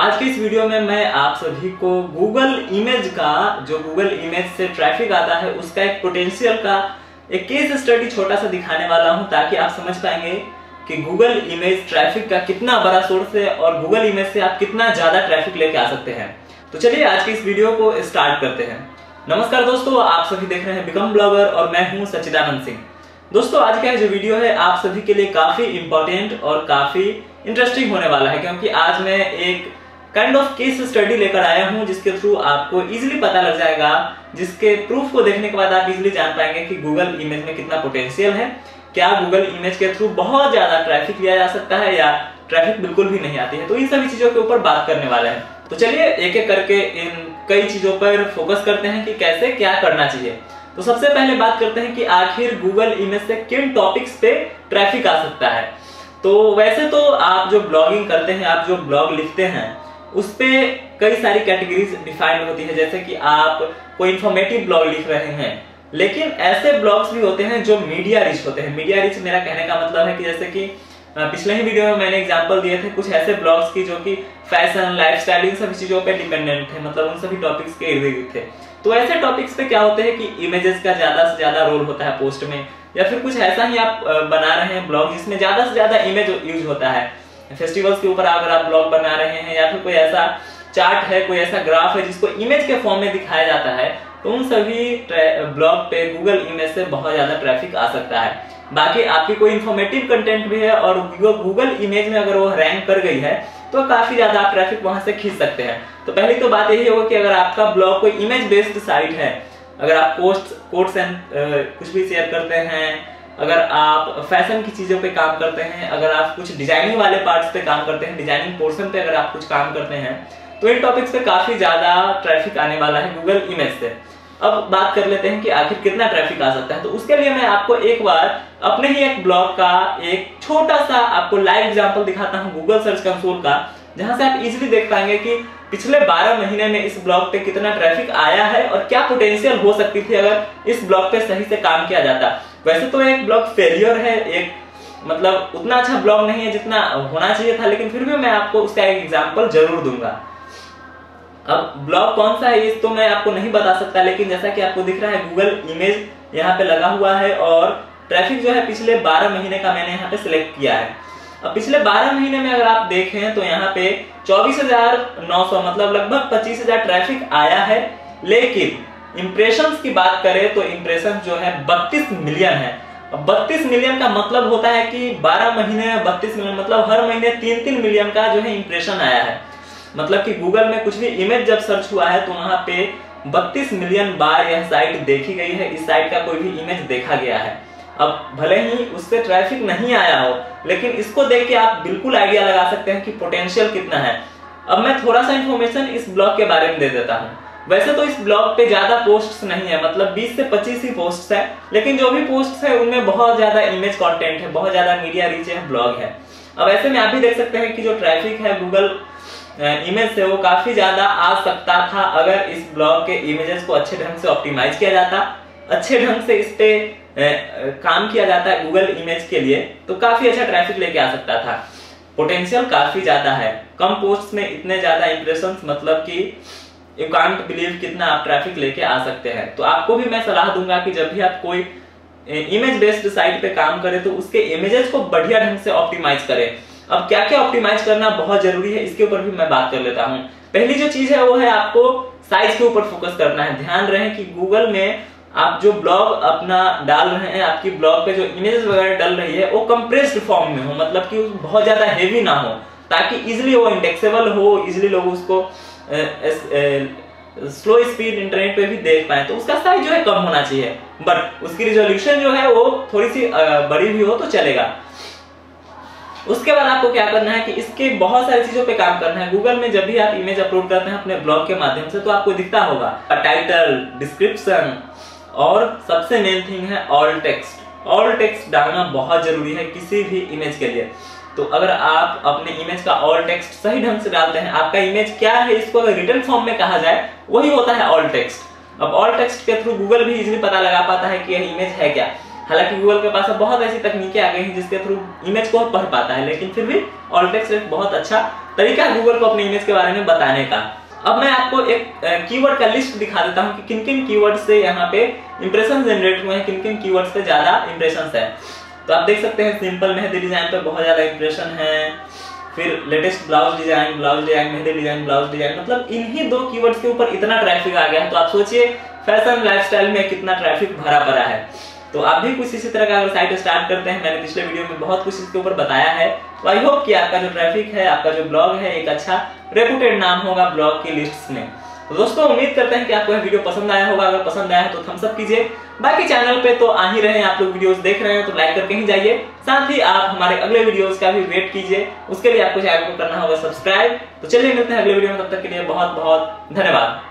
आज के इस वीडियो में मैं आप सभी को Google इमेज का, जो Google इमेज से ट्रैफिक आता है, उसका एक पोटेंशियल का एक केस स्टडी छोटा सा दिखाने वाला हूं, ताकि आप समझ पाएंगे कि Google इमेज ट्रैफिक का कितना बड़ा सोर्स है और Google इमेज से आप कितना ज्यादा ट्रैफिक लेके आ सकते हैं। तो चलिए आज के इस वीडियो को स्टार्ट करते हैं। नमस्कार दोस्तों, आप सभी देख रहे हैं बिकम ब्लॉगर और मैं हूँ सचिन आनंद सिंह। दोस्तों आज का जो वीडियो है आप सभी के लिए काफी इंपॉर्टेंट और काफी इंटरेस्टिंग होने वाला है, क्योंकि आज मैं एक काइंड ऑफ केस स्टडी लेकर आया हूं जिसके थ्रू आपको इजीली पता लग जाएगा, जिसके प्रूफ को देखने के बाद आप इजीली जान पाएंगे कि गूगल इमेज में कितना पोटेंशियल है, क्या गूगल इमेज के थ्रू बहुत ज्यादा ट्रैफिक लिया जा सकता है या ट्रैफिक बिल्कुल भी नहीं आती है। तो इन सभी चीजों के ऊपर बात करने वाला है। तो चलिए एक एक करके इन कई चीजों पर फोकस करते हैं कि कैसे क्या करना चाहिए। तो सबसे पहले बात करते हैं कि आखिर गूगल इमेज से किन टॉपिक्स पे ट्रैफिक आ सकता है। तो वैसे तो आप जो ब्लॉगिंग करते हैं, आप जो ब्लॉग लिखते हैं, उस पे कई सारी कैटेगरीज डिफाइंड होती है, जैसे कि आप कोई इंफॉर्मेटिव ब्लॉग लिख रहे हैं, लेकिन ऐसे ब्लॉग्स भी होते हैं जो मीडिया रिच होते हैं। मीडिया रिच मेरा कहने का मतलब है कि जैसे कि पिछले ही वीडियो में मैंने एग्जाम्पल दिए थे कुछ ऐसे ब्लॉग्स की जो कि फैशन, लाइफस्टाइल, इन सभी चीजों पे डिपेंडेंट थे, मतलब उन सभी टॉपिक्स के इर्द गिर्द थे। तो ऐसे टॉपिक्स पे क्या होते हैं कि इमेजेस का ज्यादा से ज्यादा रोल होता है पोस्ट में, या फिर कुछ ऐसा ही आप बना रहे हैं ब्लॉग जिसमें ज्यादा से ज्यादा इमेज यूज होता है। फेस्टिवल्स के ऊपर अगर आप ब्लॉग बना रहे हैं, या फिर कोई ऐसा चार्ट है, कोई ऐसा ग्राफ है जिसको इमेज के फॉर्म में दिखाया जाता है, तो उन सभी ब्लॉग पे गूगल इमेज से बहुत ज्यादा ट्रैफिक आ सकता है। बाकी आपकी कोई इंफॉर्मेटिव कंटेंट भी है और गूगल इमेज में अगर वो रैंक कर गई है तो काफी ज्यादा आप ट्रैफिक वहां से खींच सकते हैं। तो पहली तो बात यही होगा कि अगर आपका ब्लॉग कोई इमेज बेस्ड साइट है, अगर आप कोट्स एंड कुछ भी शेयर करते हैं, अगर आप फैशन की चीजों पे काम करते हैं, अगर आप कुछ डिजाइनिंग वाले पार्ट्स पे काम करते हैं, डिजाइनिंग पोर्शन पे अगर आप कुछ काम करते हैं, तो इन टॉपिक्स पे काफी ज्यादा ट्रैफिक आने वाला है गूगल इमेज से। अब बात कर लेते हैं कि आखिर कितना ट्रैफिक आ सकता है। तो उसके लिए मैं आपको एक बार अपने ही एक ब्लॉग का एक छोटा सा आपको लाइव एग्जाम्पल दिखाता हूँ गूगल सर्च कंसोल का, जहां से आप इजिली देख पाएंगे कि पिछले 12 महीने में इस ब्लॉग पे कितना ट्रैफिक आया है और क्या पोटेंशियल हो सकती थी अगर इस ब्लॉग पे सही से काम किया जाता। वैसे तो एक ब्लॉग फेलियर है, एक मतलब उतना अच्छा ब्लॉग नहीं है जितना होना चाहिए था, लेकिन फिर भी मैं आपको उसका एक एग्जाम्पल जरूर दूंगा। अब ब्लॉग कौन सा है ये तो मैं आपको नहीं बता सकता, लेकिन जैसा कि आपको दिख रहा है गूगल इमेज यहाँ पे लगा हुआ है और ट्रैफिक जो है पिछले 12 महीने का मैंने यहाँ पे सिलेक्ट किया है। अब पिछले 12 महीने में अगर आप देखें तो यहाँ पे 24,900 मतलब लगभग 25,000 ट्रैफिक आया है, लेकिन इम्प्रेशंस की बात करें तो इम्प्रेशंस जो है 32 मिलियन है। अब 32 मिलियन का मतलब होता है कि 12 महीने में 32 मिलियन मतलब हर महीने 3-3 मिलियन का जो है इम्प्रेशन आया है, मतलब कि गूगल में कुछ भी इमेज जब सर्च हुआ है तो वहां पे 32 मिलियन बार यह साइट देखी गई है, इस साइट का कोई भी इमेज देखा गया है। अब भले ही उससे ट्रैफिक नहीं आया हो, लेकिन इसको देख के आप बिल्कुल आइडिया लगा सकते हैं कि पोटेंशियल कितना है। अब मैं थोड़ा सा इंफॉर्मेशन इस ब्लॉग के बारे में दे देता हूँ। वैसे तो इस ब्लॉग पे ज्यादा पोस्ट्स नहीं है, मतलब 20 से 25 ही पोस्ट्स है, लेकिन जो भी पोस्ट्स है उनमें बहुत ज्यादा इमेज कंटेंट है, बहुत ज्यादा मीडिया रीच है, ब्लॉग है। अब ऐसे में आप भी देख सकते हैं कि जो ट्रैफिक है गूगल इमेज से वो काफी ज्यादा आ सकता था अगर इस ब्लॉग के इमेजेस को अच्छे ढंग से ऑप्टिमाइज किया जाता, अच्छे ढंग से इस पे काम किया जाता है गूगल इमेज के लिए, तो काफी अच्छा ट्रैफिक लेके आ सकता था। पोटेंशियल काफी ज्यादा है, कम पोस्ट्स में इतने ज्यादा इंप्रेशंस, मतलब कि यू कांट बिलीव कितना आप ट्रैफिक लेके आ सकते हैं। तो आपको भी मैं सलाह दूंगा कि जब भी आप कोई इमेज बेस्ड साइट पे काम करें तो उसके इमेजेस को बढ़िया ढंग से ऑप्टिमाइज करें। अब क्या क्या ऑप्टिमाइज करना बहुत जरूरी है इसके ऊपर भी मैं बात कर लेता हूँ। पहली जो चीज है वो है आपको साइज के ऊपर फोकस करना है। ध्यान रहे कि गूगल में आप जो ब्लॉग अपना डाल रहे हैं, आपकी ब्लॉग पे जो इमेज वगैरह डल रही है वो कंप्रेस्ड फॉर्म में हो, मतलब कि बहुत ज्यादा हेवी ना हो, ताकि इजीली वो इंडेक्सेबल हो, इजीली लोग उसको स्लो स्पीड इंटरनेट पे भी देख पाए। तो उसका साइज जो है कम होना चाहिए, बट उसकी रिजोल्यूशन जो है वो थोड़ी सी बड़ी भी हो तो चलेगा। उसके बाद आपको क्या करना है कि इसके बहुत सारी चीजों पे काम करना है। गूगल में जब भी आप इमेज अपलोड करते हैं अपने ब्लॉग के माध्यम से तो आपको दिखता होगा टाइटल, डिस्क्रिप्शन, और सबसे मेन थिंग है ऑल टेक्स्ट। ऑल टेक्स्ट डालना बहुत जरूरी है किसी भी इमेज के लिए। तो अगर आप अपने इमेज का ऑल टेक्स्ट सही ढंग से डालते हैं, आपका इमेज क्या है इसको अगर रिटन फॉर्म में कहा जाए वही होता है ऑल टेक्स्ट। अब ऑल टेक्स्ट के थ्रू गूगल भी इजीली पता लगा पाता है कि यह इमेज है क्या। हालांकि गूगल के पास बहुत ऐसी तकनीकें आ गई हैं जिसके थ्रू इमेज को पढ़ पाता है, लेकिन फिर भी ऑल टेक्स्ट एक बहुत अच्छा तरीका है गूगल को अपनी इमेज के बारे में बताने का। अब मैं आपको एक कीवर्ड का लिस्ट दिखा देता हूँ कि किन किन कीवर्ड से यहाँ पे इंप्रेशन जनरेट हुए हैं, किन किन कीवर्ड से ज्यादा इंप्रेशन है। तो आप देख सकते हैं सिंपल मेहंदी डिजाइन पे बहुत ज्यादा इंप्रेशन है, फिर latest blouse design mehndi design blouse design, मतलब इन्हीं दो कीवर्ड्स के ऊपर इतना ट्रैफिक आ गया है। तो आप सोचिए फैशन लाइफस्टाइल में कितना ट्रैफिक भरा पड़ा है। तो आप भी कुछ इसी तरह का अगर साइट स्टार्ट करते हैं, मैंने पिछले वीडियो में बहुत कुछ इसके ऊपर बताया है, तो आई होप कि आपका जो ट्रैफिक है, आपका जो ब्लॉग है, एक अच्छा रेपुटेड नाम होगा ब्लॉग की लिस्ट में। तो दोस्तों उम्मीद करते हैं कि आपको यह वीडियो पसंद आया होगा। अगर पसंद आया तो थम्स अप कीजिए, बाकी चैनल पे तो आ ही रहे हैं आप लोग, वीडियोस देख रहे हैं तो लाइक करके ही जाइए। साथ ही आप हमारे अगले वीडियोस का भी वेट कीजिए, उसके लिए आपको चैनल को करना होगा सब्सक्राइब। तो चलिए मिलते हैं अगले वीडियो में, तब तक के लिए बहुत बहुत धन्यवाद।